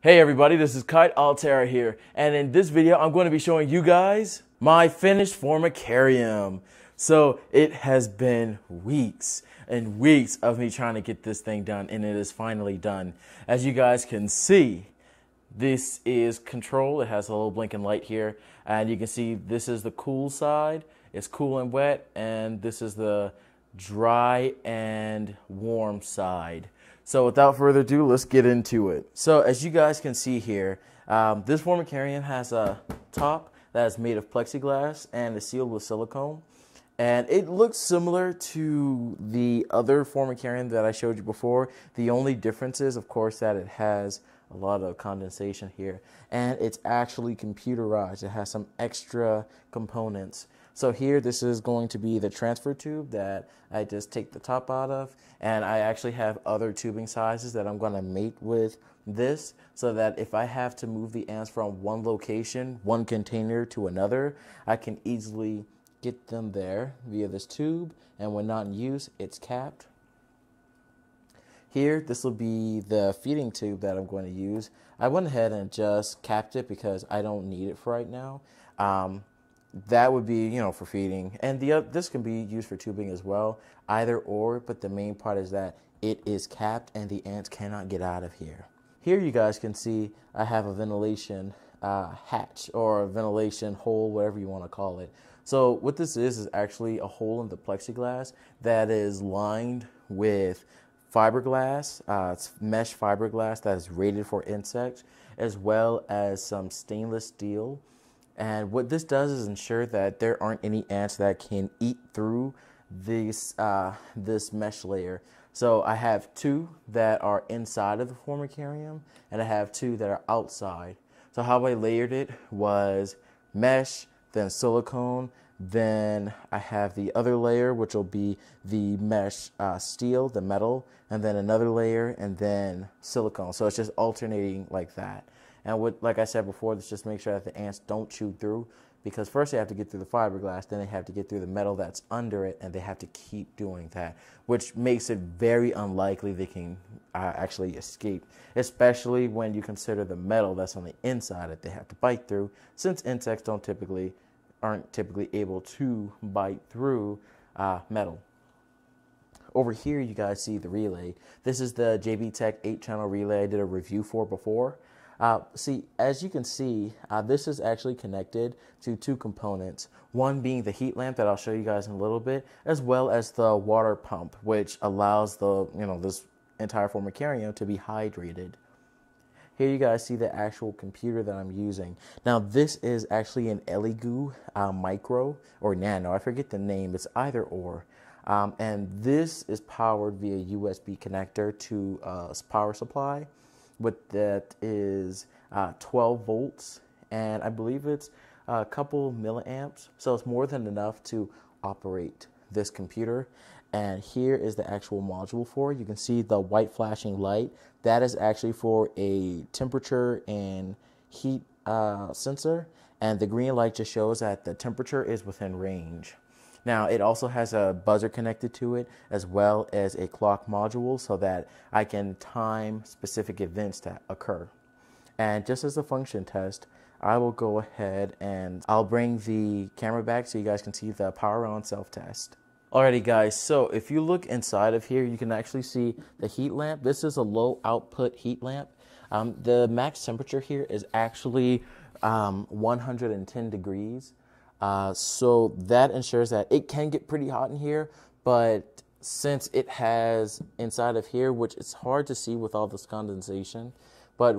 Hey everybody, this is Kite Altera here, and in this video I'm going to be showing you guys my finished Formicarium. So it has been weeks and weeks of me trying to get this thing done, and it is finally done. As you guys can see, this is control. It has a little blinking light here, and you can see this is the cool side. It's cool and wet, and this is the dry and warm side. So without further ado, let's get into it. So as you guys can see here, this Formicarium has a top that is made of plexiglass and is sealed with silicone. And it looks similar to the other Formicarium that I showed you before. The only difference is, of course, that it has a lot of condensation here. And it's actually computerized. It has some extra components. So here, this is going to be the transfer tube that I just take the top out of, and I actually have other tubing sizes that I'm going to mate with this so that if I have to move the ants from one location, one container to another, I can easily get them there via this tube, and when not in use, it's capped. Here, this will be the feeding tube that I'm going to use. I went ahead and just capped it because I don't need it for right now. That would be, you know, for feeding, and this can be used for tubing as well, either or, but the main part is that it is capped and the ants cannot get out of here. Here you guys can see I have a ventilation hatch or a ventilation hole, whatever you want to call it. So what this is actually a hole in the plexiglass that is lined with fiberglass. It's mesh fiberglass that is rated for insects, as well as some stainless steel. And what this does is ensure that there aren't any ants that can eat through this mesh layer. So I have two that are inside of the Formicarium, and I have two that are outside. So how I layered it was mesh, then silicone, then I have the other layer, which will be the mesh steel, the metal, and then another layer, and then silicone. So it's just alternating like that. And what, like I said before, let's just make sure that the ants don't chew through, because first they have to get through the fiberglass, then they have to get through the metal that's under it, and they have to keep doing that, which makes it very unlikely they can actually escape, especially when you consider the metal that's on the inside that they have to bite through, since insects aren't typically able to bite through metal. Over here, you guys see the relay. This is the JBTech 8-channel relay I did a review for before. As you can see, this is actually connected to two components, one being the heat lamp that I'll show you guys in a little bit, as well as the water pump, which allows the, you know, this entire Formicarium to be hydrated. Here you guys see the actual computer that I'm using. Now this is actually an Elegoo Micro or Nano, I forget the name, it's either or. And this is powered via USB connector to a power supply. What that is 12 volts, and I believe it's a couple milliamps, so it's more than enough to operate this computer. And here is the actual module for it. You can see the white flashing light. That is actually for a temperature and heat sensor, and the green light just shows that the temperature is within range. Now, it also has a buzzer connected to it, as well as a clock module, so that I can time specific events that occur. And just as a function test, I will go ahead and I'll bring the camera back so you guys can see the power on self-test. Alrighty guys, so if you look inside of here, you can actually see the heat lamp. This is a low output heat lamp. The max temperature here is actually 110 degrees. So that ensures that it can get pretty hot in here, but since it has inside of here, which it's hard to see with all this condensation, but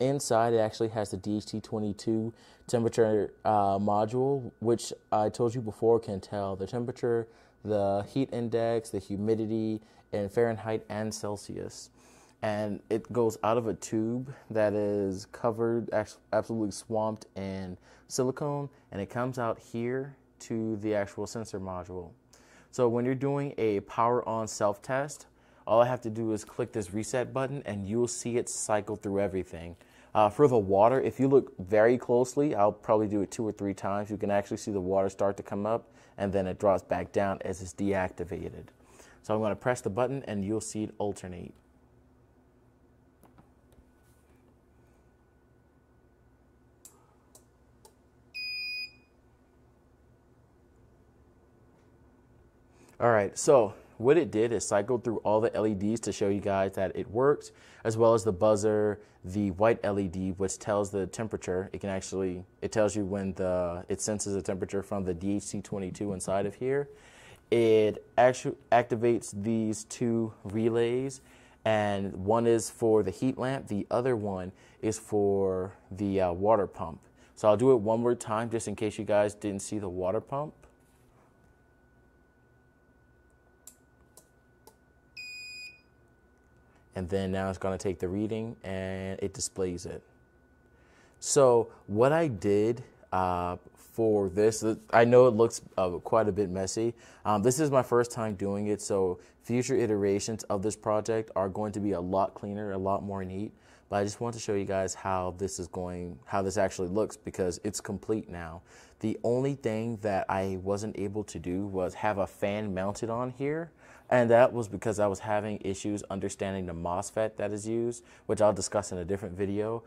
inside it actually has the DHT22 temperature module, which I told you before can tell the temperature, the heat index, the humidity in Fahrenheit and Celsius. And it goes out of a tube that is covered, absolutely swamped in silicone, and it comes out here to the actual sensor module. So when you're doing a power on self-test, all I have to do is click this reset button and you'll see it cycle through everything. For the water, if you look very closely, I'll probably do it 2 or 3 times. You can actually see the water start to come up, and then it drops back down as it's deactivated. So I'm going to press the button and you'll see it alternate. All right, so what it did is cycled through all the LEDs to show you guys that it worked, as well as the buzzer, the white LED, which tells the temperature. It can actually, it tells you when it senses the temperature from the DHT22 inside of here. It actually activates these two relays, and one is for the heat lamp, the other one is for the water pump. So I'll do it one more time just in case you guys didn't see the water pump. And then now it's going to take the reading and it displays it. So what I did for this, I know it looks quite a bit messy. This is my first time doing it, so future iterations of this project are going to be a lot cleaner, a lot more neat. But I just want to show you guys how this is going, how this actually looks, because it's complete now. The only thing that I wasn't able to do was have a fan mounted on here. And that was because I was having issues understanding the MOSFET that is used, which I'll discuss in a different video.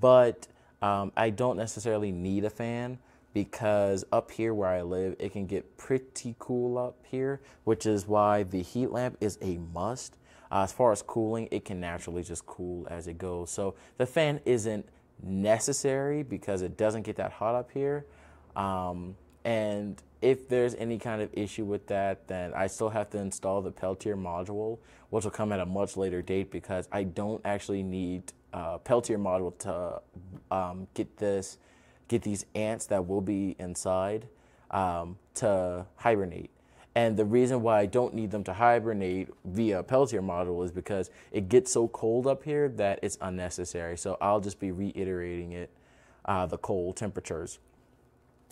But I don't necessarily need a fan, because up here where I live, it can get pretty cool up here, which is why the heat lamp is a must. As far as cooling, it can naturally just cool as it goes. So the fan isn't necessary because it doesn't get that hot up here. And if there's any kind of issue with that, then I still have to install the Peltier module, which will come at a much later date because I don't actually need Peltier module to get these ants that will be inside to hibernate. And the reason why I don't need them to hibernate via Peltier module is because it gets so cold up here that it's unnecessary. So I'll just be reiterating it, the cold temperatures.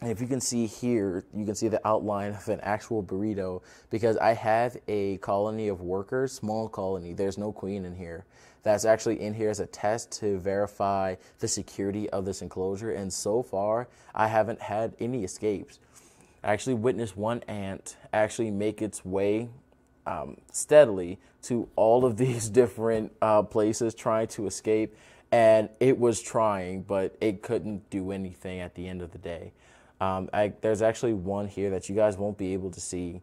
And if you can see here, you can see the outline of an actual burrito, because I have a colony of workers, small colony. There's no queen in here. That's actually in here as a test to verify the security of this enclosure. And so far, I haven't had any escapes. I actually witnessed one ant actually make its way steadily to all of these different places trying to escape, and it was trying, but it couldn't do anything at the end of the day. There's actually one here that you guys won't be able to see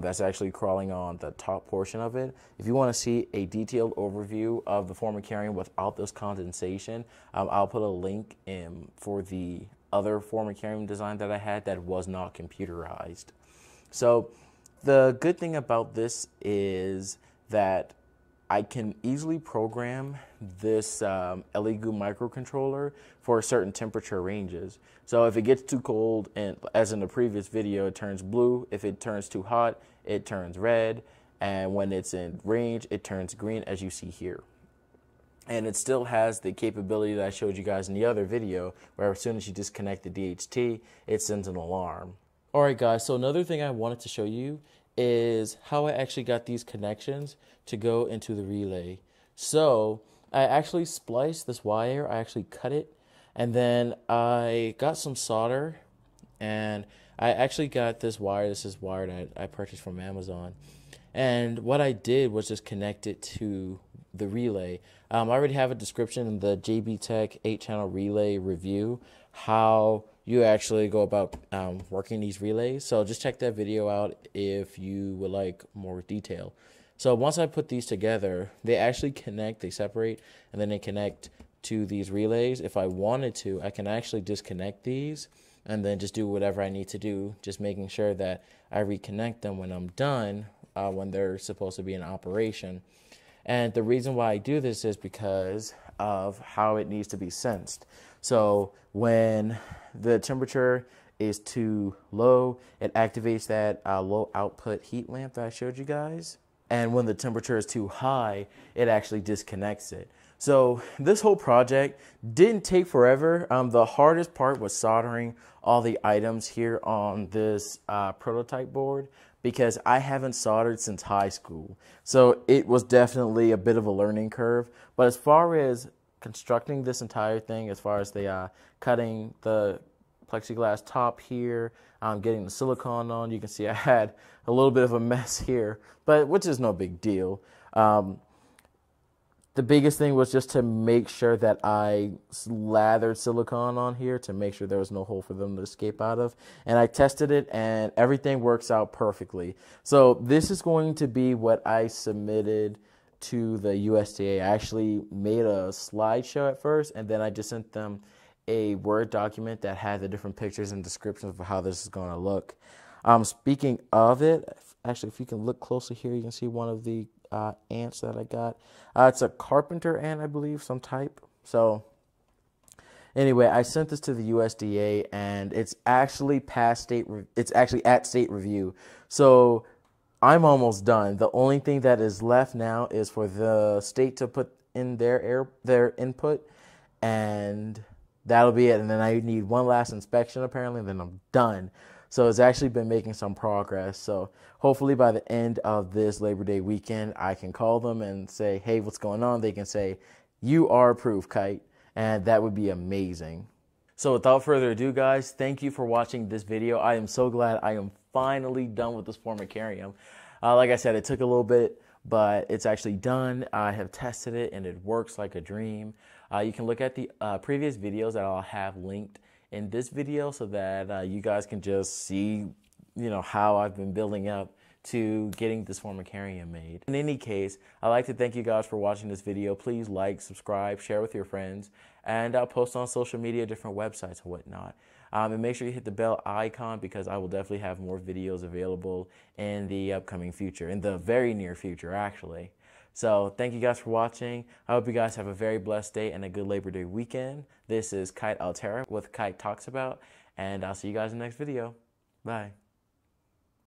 that's actually crawling on the top portion of it. If you want to see a detailed overview of the Formicarium without this condensation, I'll put a link in for the other Formicarium design that I had that was not computerized. So the good thing about this is that I can easily program this Elegoo microcontroller for certain temperature ranges. So if it gets too cold, and as in the previous video, it turns blue. If it turns too hot, it turns red. And when it's in range, it turns green, as you see here. And it still has the capability that I showed you guys in the other video, where as soon as you disconnect the DHT, it sends an alarm. All right, guys, so another thing I wanted to show you is how I actually got these connections to go into the relay. So I actually spliced this wire, I actually cut it, and then I got some solder, and I actually got this wire. This is wire that I purchased from Amazon. And what I did was just connect it to the relay. I already have a description in the JBTech 8-channel relay review how you actually go about working these relays. So just check that video out if you would like more detail. So once I put these together, they actually connect, they separate, and then they connect to these relays. If I wanted to, I can actually disconnect these and then just do whatever I need to do, just making sure that I reconnect them when I'm done, when they're supposed to be in operation. And the reason why I do this is because of how it needs to be sensed. So when the temperature is too low, it activates that low output heat lamp that I showed you guys. And when the temperature is too high, it actually disconnects it. So this whole project didn't take forever. The hardest part was soldering all the items here on this prototype board, because I haven't soldered since high school. So it was definitely a bit of a learning curve. But as far as constructing this entire thing, as far as the cutting the plexiglass top here, getting the silicone on, you can see I had a little bit of a mess here, but which is no big deal. The biggest thing was just to make sure that I lathered silicone on here to make sure there was no hole for them to escape out of. And I tested it and everything works out perfectly. So this is going to be what I submitted to the USDA. I actually made a slideshow at first, and then I just sent them a Word document that had the different pictures and descriptions of how this is going to look. Speaking of it, actually, if you can look closely here, you can see one of the ants that I got. It's a carpenter ant, I believe, some type. So anyway, I sent this to the USDA, and it's actually past state. It's actually at state review. So I'm almost done. The only thing that is left now is for the state to put in their input, and that'll be it. And then I need one last inspection apparently, and then I'm done. So it's actually been making some progress. So hopefully by the end of this Labor Day weekend, I can call them and say, hey, what's going on? They can say, you are approved, Kite. And that would be amazing. So without further ado, guys, thank you for watching this video. I am so glad I am finally done with this Formicarium. Like I said, it took a little bit, but it's actually done. I have tested it and it works like a dream. You can look at the previous videos that I'll have linked in this video, so that you guys can just see, you know, how I've been building up to getting this Formicarium made. In any case, I'd like to thank you guys for watching this video. Please like, subscribe, share with your friends, and I'll post on social media, different websites and whatnot. And make sure you hit the bell icon, because I will definitely have more videos available in the upcoming future, in the very near future, actually. So thank you guys for watching. I hope you guys have a very blessed day and a good Labor Day weekend. This is Kite Altera with Kite Talks About, and I'll see you guys in the next video. Bye.